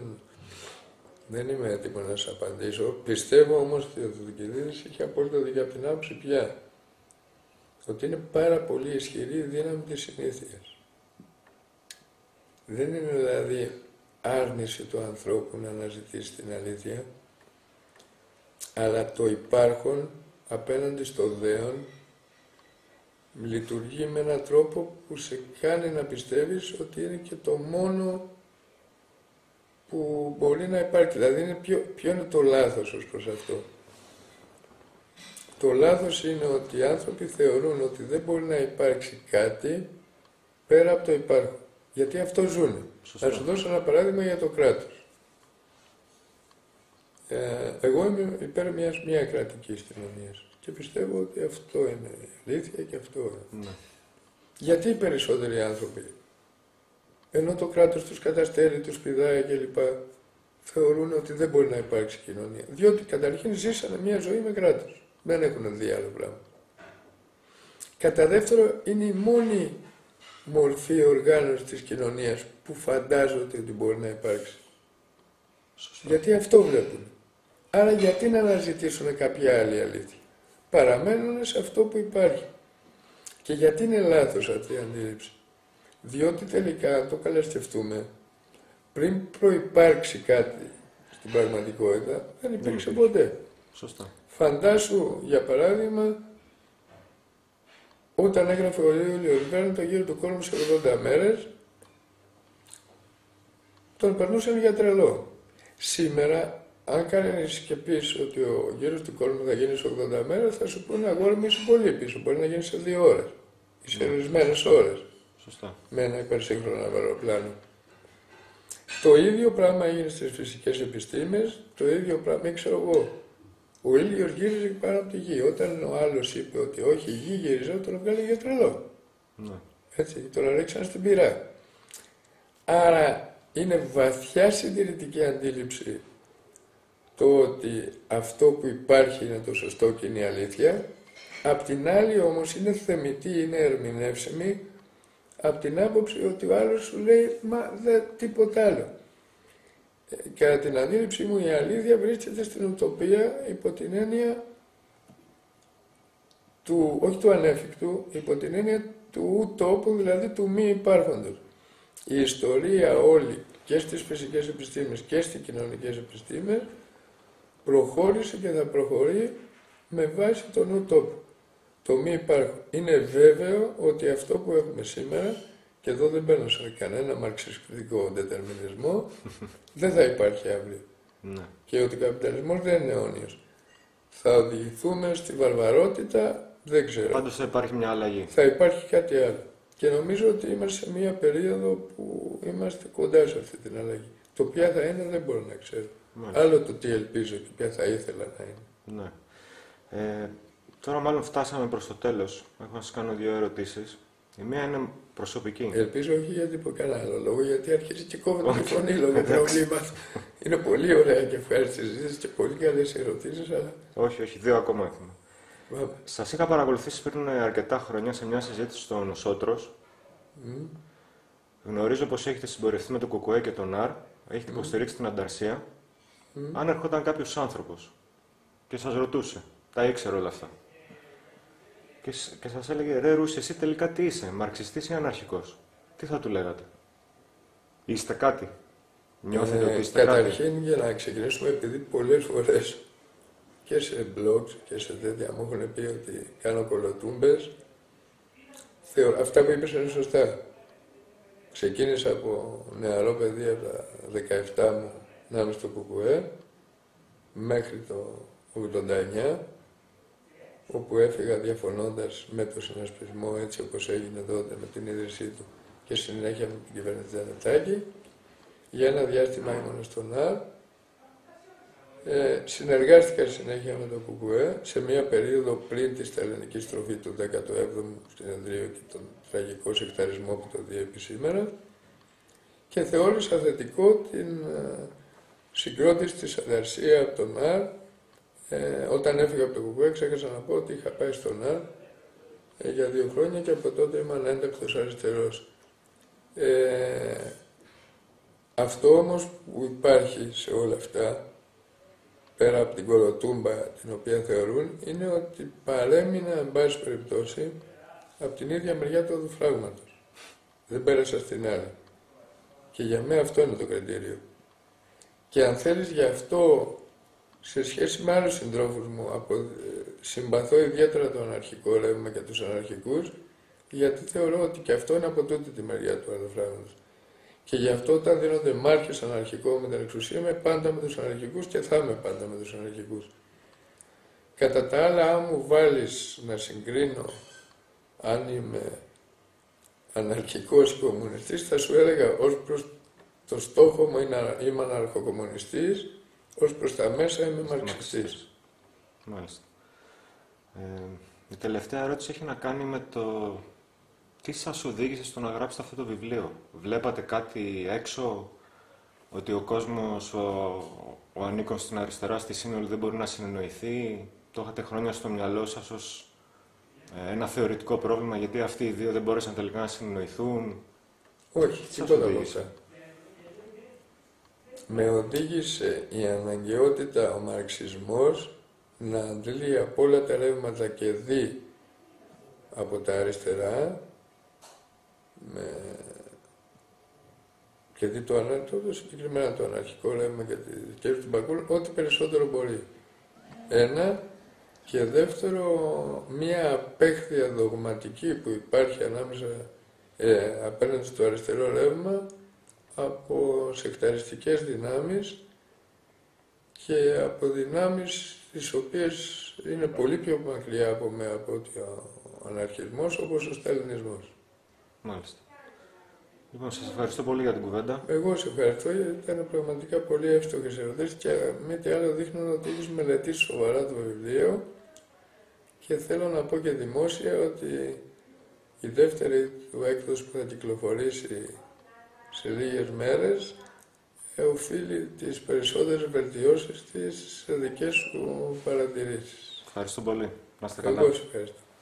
Δεν είμαι έτοιμο να σας απαντήσω. Πιστεύω όμως ότι ο Θουκυδίδης είχε απόλυτα δίκιο από την άποψη πια. Ότι είναι πάρα πολύ ισχυρή η δύναμη της συνήθειας. Δεν είναι δηλαδή άρνηση του ανθρώπου να αναζητήσει την αλήθεια, αλλά το υπάρχον απέναντι στο δέον λειτουργεί με έναν τρόπο που σε κάνει να πιστεύεις ότι είναι και το μόνο που μπορεί να υπάρχει. Δηλαδή, είναι ποιο, ποιο είναι το λάθος ως προς αυτό? Το λάθος είναι ότι οι άνθρωποι θεωρούν ότι δεν μπορεί να υπάρξει κάτι πέρα από το υπάρχον. Γιατί αυτό ζουν. Σωστά. Θα σου δώσω ένα παράδειγμα για το κράτος. Ε, εγώ είμαι υπέρ μιας μια κρατικής κοινωνίας και πιστεύω ότι αυτό είναι η αλήθεια και αυτό είναι. Ναι. Γιατί οι περισσότεροι άνθρωποι, ενώ το κράτος τους καταστέλει, τους πηδάει κλπ, θεωρούν ότι δεν μπορεί να υπάρξει κοινωνία? Διότι καταρχήν ζήσανε μια ζωή με κράτος. Δεν έχουν δει άλλο πράγμα. Κατά δεύτερο, είναι η μόνη μορφή οργάνωσης της κοινωνίας που φαντάζονται ότι μπορεί να υπάρξει. Σωστή. Γιατί αυτό βλέπουν. Άρα γιατί να αναζητήσουν κάποια άλλη αλήθεια? Παραμένουν σε αυτό που υπάρχει. Και γιατί είναι λάθος αυτή η αντίληψη? Διότι τελικά, αν το καλά σκεφτούμε, πριν προϋπάρξει κάτι στην πραγματικότητα, δεν υπήρξε ποτέ. Σωστά. Φαντάσου, για παράδειγμα, όταν έγραφε ο Λεωρίο το γύρο του κόσμου σε ογδόντα μέρες, τον περνούσαν για τρελό. Σήμερα, αν κάνεις και πεις ότι ο γύρος του κόσμου θα γίνει σε ογδόντα μέρες, θα σου πούνε αγόρι μου, είσαι πολύ πίσω. Μπορεί να γίνει σε δύο ώρες ή σε ορισμένες ώρες. Σωστά. Με ένα υπερσύγχρονο αεροπλάνο. Το ίδιο πράγμα έγινε στις φυσικές επιστήμες, το ίδιο πράγμα, ξέρω εγώ. Ο ήλιος γύριζε πάνω από τη γη. Όταν ο άλλος είπε ότι όχι, η γη γύριζε, τον βγάλε για τρελό. Ναι. Έτσι, τον ρίξαν στην πυρά. Άρα είναι βαθιά συντηρητική αντίληψη το ότι αυτό που υπάρχει είναι το σωστό και είναι η αλήθεια. Απ' την άλλη όμως είναι θεμητή, είναι ερμηνεύσιμη από την άποψη ότι ο άλλος σου λέει, μα δεν τίποτα άλλο. Κατά την αντίληψή μου, η αλήθεια βρίσκεται στην ουτοπία υπό την έννοια του, όχι του ανέφικτου, υπό την έννοια του ουτόπου, δηλαδή του μη υπάρχοντος. Η ιστορία όλη και στις φυσικές επιστήμες και στις κοινωνικές επιστήμες προχώρησε και θα προχωρεί με βάση τον ουτόπο. Το μη υπάρχον. Είναι βέβαιο ότι αυτό που έχουμε σήμερα, και εδώ δεν μπαίνω σε κανένα μαρξιστικό δετερμινισμό, δεν θα υπάρχει αύριο. Ναι. Και ότι ο καπιταλισμός δεν είναι αιώνιος. Θα οδηγηθούμε στη βαρβαρότητα, δεν ξέρω. Πάντως θα υπάρχει μια αλλαγή. Θα υπάρχει κάτι άλλο. Και νομίζω ότι είμαστε σε μια περίοδο που είμαστε κοντά σε αυτή την αλλαγή. Το ποια θα είναι δεν μπορώ να ξέρω. Μάλιστα. Άλλο το τι ελπίζω και ποια θα ήθελα να είναι. Ναι. Ε, τώρα μάλλον φτάσαμε προς το τέλος. Έχω να σας κάνω δύο ερωτήσεις. Η μία είναι προσωπική. Ελπίζω όχι για τίποτα άλλο λόγο, γιατί αρχίζει και κόβεται τη φωνή λόγω προβλήματος. Είναι πολύ ωραία και ευχάριστη συζήτηση και πολύ καλές ερωτήσεις, αλλά... Όχι, όχι, δύο ακόμα έχουμε. Σας είχα παρακολουθήσει πριν αρκετά χρόνια σε μια συζήτηση στο Νοσότρος. Mm. Γνωρίζω πως έχετε συμπορευτεί με το ΚΚΕ και τον ΝΑΡ, έχετε mm. υποστηρίξει την Ανταρσία. Mm. Αν ερχόταν κάποιος άνθρωπος και σας ρωτούσε, τα ήξερε όλα αυτά, και, και σας έλεγε, ρε Ρούση, εσύ τελικά τι είσαι, μαρξιστής ή αναρχικός, τι θα του λέγατε? Είστε κάτι, νιώθετε ε, ότι είστε καταρχήν, κάτι? Καταρχήν, για να ξεκινήσουμε, επειδή πολλές φορές και σε blogs και σε τέτοια μου έχουν πει ότι κάνω κολοτούμπες, θεωρώ, αυτά που είπες είναι σωστά. Ξεκίνησα από νεαρό παιδί, από τα δεκαεφτά μου, να είμαι στο ΚΚΕ, μέχρι το ογδόντα εννιά, όπου έφυγα διαφωνώντας με το συνασπισμό, έτσι όπως έγινε τότε με την ίδρυσή του και συνέχεια με την κυβέρνηση Τζανετάκη. Για ένα διάστημα ήμουν στον ΑΡ. Ε, συνεργάστηκα συνέχεια με το ΚΚΕ σε μια περίοδο πριν τη σταλινική στροφή του δέκατου έβδομου συνεδρίου και τον τραγικό σεκταρισμό που το διέπει σήμερα, και θεώρησα θετικό την ε, συγκρότηση της Ανταρσία από τον ΑΡ. Ε, όταν έφυγα από το ΚΚΕ, ξέχασα να πω ότι είχα πάει στον ΑΡ ε, για δύο χρόνια και από τότε είμαι ανέντακτος αριστερός. Ε, αυτό όμως που υπάρχει σε όλα αυτά, πέρα από την κολοτούμπα την οποία θεωρούν, είναι ότι παρέμεινα, εν πάση περιπτώσει, από την ίδια μεριά του οδοφράγματος. Δεν πέρασα στην άλλη. Και για μένα αυτό είναι το κριτήριο. Και αν θέλεις, γι' αυτό, σε σχέση με άλλους συντρόφους μου, απο... συμπαθώ ιδιαίτερα το αναρχικό ρεύμα και τους αναρχικούς, γιατί θεωρώ ότι και αυτό είναι από τούτη τη μεριά του οδοφράγματος. Και γι' αυτό όταν δίνονται μάρκες αναρχικό με την εξουσία, είμαι πάντα με τους αναρχικούς και θα είμαι πάντα με τους αναρχικούς. Κατά τα άλλα, αν μου βάλεις να συγκρίνω αν είμαι αναρχικός κομμουνιστής, θα σου έλεγα ως προς το στόχο μου είμαι αναρχοκομμουνιστής, ως προς τα μέσα είμαι μαρξιστής. Μάλιστα. Ε, η τελευταία ερώτηση έχει να κάνει με το... Τι σας οδήγησε στο να γράψετε αυτό το βιβλίο? Βλέπατε κάτι έξω, ότι ο κόσμος, ο, ο ανήκων στην αριστερά, στη σύνολη δεν μπορεί να συνεννοηθεί? Το είχατε χρόνια στο μυαλό σας ως ε, ένα θεωρητικό πρόβλημα, γιατί αυτοί οι δύο δεν μπόρεσαν τελικά να συνεννοηθούν? Όχι, τίποτα από αυτά. Με οδήγησε η αναγκαιότητα, ο μαρξισμός, να αντλεί από όλα τα ρεύματα και δει από τα αριστερά, με... και δει το ανάρτητο, συγκεκριμένα το αναρχικό ρεύμα και τη δικαίωση του Μπακούνιν, ό,τι περισσότερο μπορεί. Ένα. Και δεύτερο, μια απέχθεια δογματική που υπάρχει ανάμεσα ε, απέναντι στο αριστερό ρεύμα από σεκταριστικές δυνάμεις και από δυνάμεις τις οποίες είναι πολύ πιο μακριά από με από ότι ο αναρχισμός, όπως ο σταλινισμός. Μάλιστα. Λοιπόν, σας ευχαριστώ πολύ για την κουβέντα. Εγώ σε ευχαριστώ, γιατί ήταν πραγματικά πολύ εύστοχες ερωτήσεις και με τι άλλο δείχνουν ότι έχεις μελετήσει σοβαρά το βιβλίο, και θέλω να πω και δημόσια ότι η δεύτερη του έκδοση που θα κυκλοφορήσει σε λίγες μέρες οφείλει τις περισσότερες βελτιώσεις της σε δικές σου παρατηρήσεις. Ευχαριστώ πολύ. Να είστε καλά. Εγώ σε ευχαριστώ.